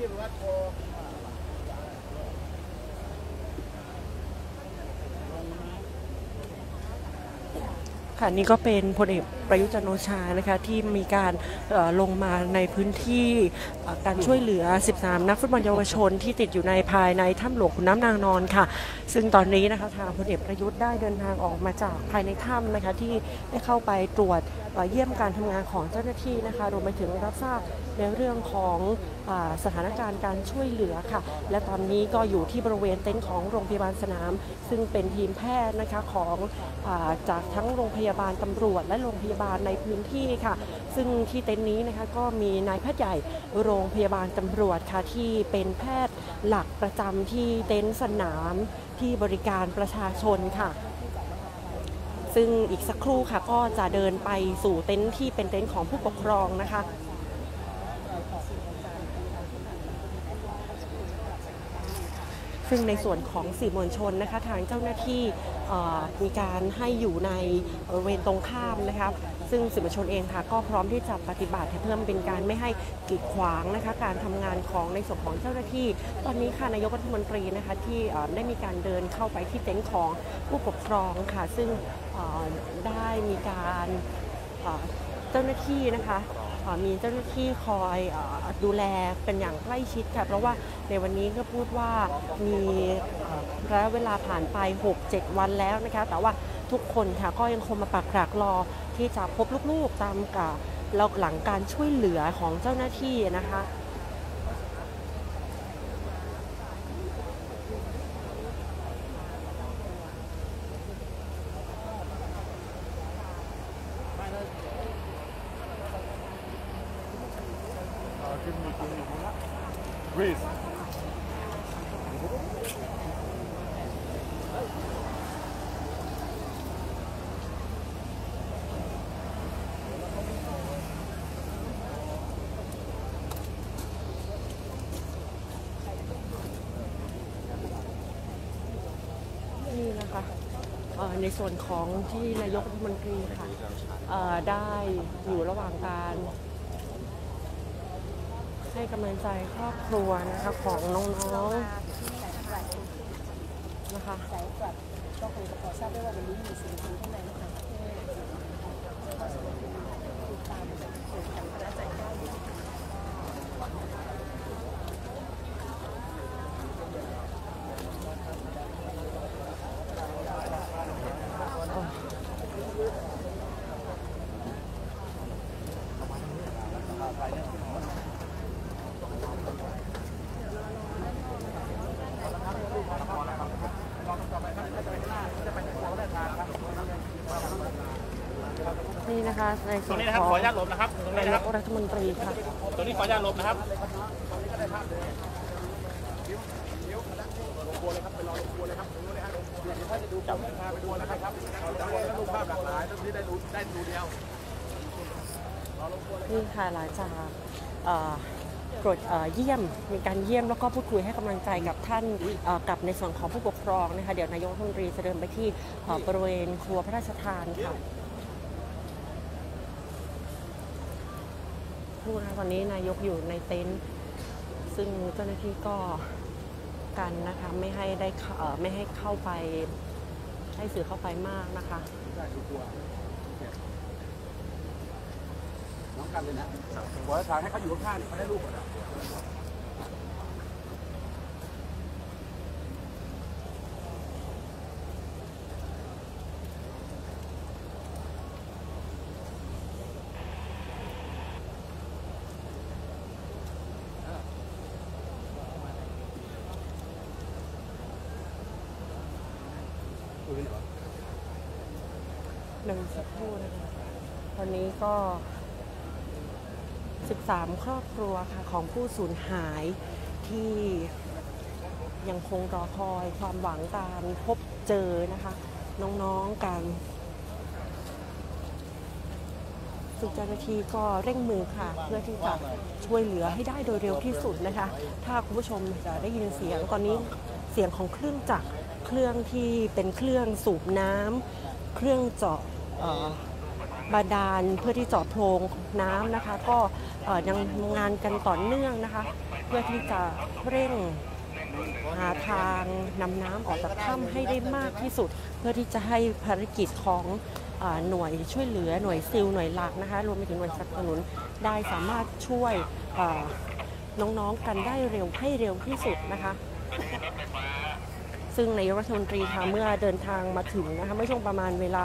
ที่วัดโพค่ะนี่ก็เป็นพลเอกประยุทธ์จันทร์โอชานะคะที่มีการลงมาในพื้นที่การช่วยเหลือ13นักฟุตบอลเยาวชนที่ติดอยู่ในภายในถ้ำหลวงขุนน้ำนางนอนค่ะซึ่งตอนนี้นะคะทางพลเอกประยุทธ์ได้เดินทางออกมาจากภายในถ้ำนะคะที่ได้เข้าไปตรวจเยี่ยมการทำงานของเจ้าหน้าที่นะคะรวมไปถึงรับทราบในเรื่องของสถานการณ์การช่วยเหลือค่ะและตอนนี้ก็อยู่ที่บริเวณเต็นท์ของโรงพยาบาลสนามซึ่งเป็นทีมแพทย์นะคะของจากทั้งโรงพยาบาลตำรวจและโรงพยาบาลในพื้นที่ค่ะซึ่งที่เต็นท์นี้นะคะก็มีนายแพทย์ใหญ่โรงพยาบาลตำรวจค่ะที่เป็นแพทย์หลักประจำที่เต็นท์สนามที่บริการประชาชนค่ะซึ่งอีกสักครู่ค่ะก็จะเดินไปสู่เต็นท์ที่เป็นเต็นท์ของผู้ปกครองนะคะซึ่งในส่วนของสื่อมวลชนนะคะทางเจ้าหน้าที่มีการให้อยู่ในบริเวณตรงข้ามนะคะซึ่งสื่อมวลชนเองค่ะก็พร้อมที่จะปฏิบัติเพิ่มเป็นการไม่ให้กีดขวางนะคะการทำงานของในส่วนของเจ้าหน้าที่ตอนนี้ค่ะนายกรัฐมนตรีนะคะที่ได้มีการเดินเข้าไปที่เต็นท์ของผู้ปกครองค่ะซึ่งได้มีการเจ้าหน้าที่นะคะมีเจ้าหน้าที่คอยดูแลเป็นอย่างใกล้ชิดค่ะเพราะว่าในวันนี้ก็พูดว่ามีระยะเวลาผ่านไป 6-7 วันแล้วนะคะแต่ว่าทุกคนค่ะก็ยังคงมาปักหลักรอที่จะพบลูกๆตามกับหลังการช่วยเหลือของเจ้าหน้าที่นะคะในส่วนของที่นายกรัฐมนตรีค่ะได้อยู่ระหว่างการให้กำลังใจครอบครัวนะคะของน้องๆนะคะก็คงจะขอทราบได้ว่าวันนี้มีสิ่งที่ไหนนะคะนี่นะคะในส่วนของขออนุญาตลบนะครับตรงนี้นะครับรัฐมนตรีค่ะตรงนี้ขออนุญาตลบนะครับตรงนี้ก็ได้ภาพเลยลงบัวเลยครับไปรอลงบัวเลยครับตรงนู้นเลยฮะลงบัวถ้าจะดูจับมือพาไปดูนะครับครับแล้วรูปภาพหลากหลายตรงนี้ได้ดูเดียวนี่ค่ะหลังจากตรวจเยี่ยมมีการเยี่ยมแล้วก็พูดคุยให้กำลังใจกับท่านกับในส่วนของผู้ปกครองนะคะเดี๋ยวนายกรัฐมนตรีจะเดินไปที่บริเวณครัวพระราชทานค่ะพูดนะตอนนี้นายกอยู่ในเต็นท์ซึ่งเจ้าหน้าที่ก็กันนะคะไม่ให้เข้าไปให้สื่อเข้าไปมากนะคะน้องกันเลยนะขอถามให้เขาอยู่ข้างๆเขาได้ลูกนะหนึ่งสักครู่นะคะตอนนี้ก็13ครอบครัวค่ะของผู้สูญหายที่ยังคงรอคอยความหวังการพบเจอนะคะน้องๆกันซึ่งเจ้าหน้าที่ก็เร่งมือค่ะเพื่อที่จะช่วยเหลือให้ได้โดยเร็วที่สุดนะคะถ้าคุณผู้ชมจะได้ยินเสียงตอนนี้เสียงของเครื่องจักรเครื่องที่เป็นเครื่องสูบน้ำเครื่องเจาะ บาดาลเพื่อที่เจาะโพรงน้ำนะคะก็ยังทำงานกันต่อเนื่องนะคะเพื่อที่จะเร่งหาทางนำน้ำออกจากถ้ำให้ได้มากที่สุดเพื่อที่จะให้ภารกิจของหน่วยช่วยเหลือหน่วยซิลหน่วยหลักนะคะรวมไปถึงหน่วยสนับสนุนได้สามารถช่วยน้องๆกันได้เร็วให้เร็วที่สุดนะคะซึ่งนายกรัฐมนตรีค่ะเมื่อเดินทางมาถึงนะคะเมื่อช่วงประมาณเวลา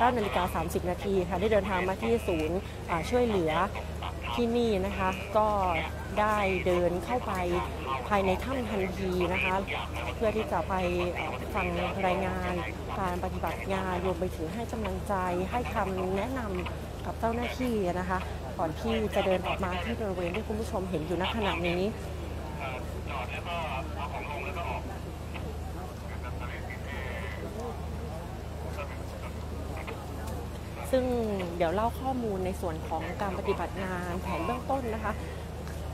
9:30 น.ค่ะได้เดินทางมาที่ศูนย์ช่วยเหลือที่นี่นะคะก็ได้เดินเข้าไปภายในถ้ำทันทีนะคะเพื่อที่จะไปฟังรายงานการปฏิบัติงานรวมไปถึงให้กำลังใจให้คำแนะนำกับเจ้าหน้าที่นะคะก่อนที่จะเดินออกมาที่บริเวณที่คุณผู้ชมเห็นอยู่ณขณะนี้ซึ่งเดี๋ยวเล่าข้อมูลในส่วนของการปฏิบัติงานแผนเบื้องต้นนะคะ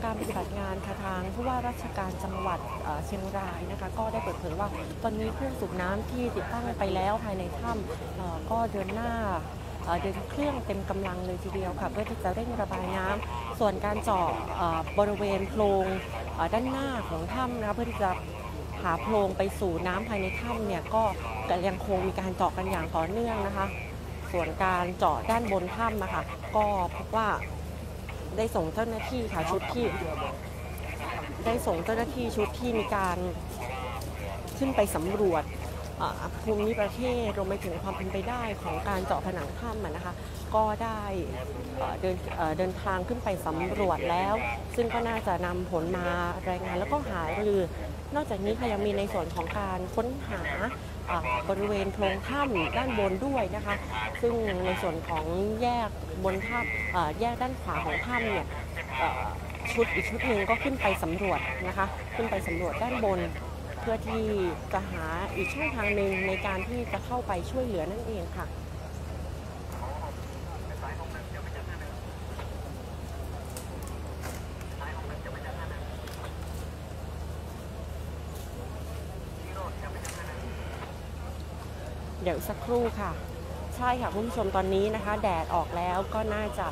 การปฏิบัติงานค่ะทางผู้ว่าราชการจังหวัดเชียงรายนะคะก็ได้เปิดเผยว่าตอนนี้เครื่องสูบน้ำที่ติดตั้งไปแล้วภายในถ้ำก็เดินหน้าเดินเครื่องเต็มกำลังเลยทีเดียวค่ะเพื่อที่จะเร่งระบายน้ำส่วนการเจาะบริเวณโพรงด้านหน้าของถ้ำนะคะเพื่อที่จะหาโพรงไปสู่น้ำภายในถ้ำเนี่ยก็ยังคงมีการเจาะกันอย่างต่อเนื่องนะคะส่วนการเจาะด้านบนถ้ำนะคะก็พบว่าได้ส่งเจ้าหน้าที่ค่ะชุดที่มีการขึ้นไปสำรวจภูมิประเทศรวมไปถึงความเป็นไปได้ของการเจาะผนังถ้ำนะคะก็ได้เดินทางขึ้นไปสำรวจแล้วซึ่งก็น่าจะนำผลมารายงานแล้วก็หารือนอกจากนี้ค่ะยังมีในส่วนของการค้นหาบริเวณโพรงถ้ำด้านบนด้วยนะคะซึ่งในส่วนของแยกบนถ้ำแยกด้านขวาของถ้ำเนี่ยอีกชุดหนึ่งก็ขึ้นไปสำรวจนะคะขึ้นไปสำรวจด้านบนเพื่อที่จะหาอีกช่องทางหนึ่งในการที่จะเข้าไปช่วยเหลือนั่นเองค่ะเดี๋ยวสักครู่ค่ะใช่ค่ะคุณผู้ชมตอนนี้นะคะแดดออกแล้วก็น่าจะ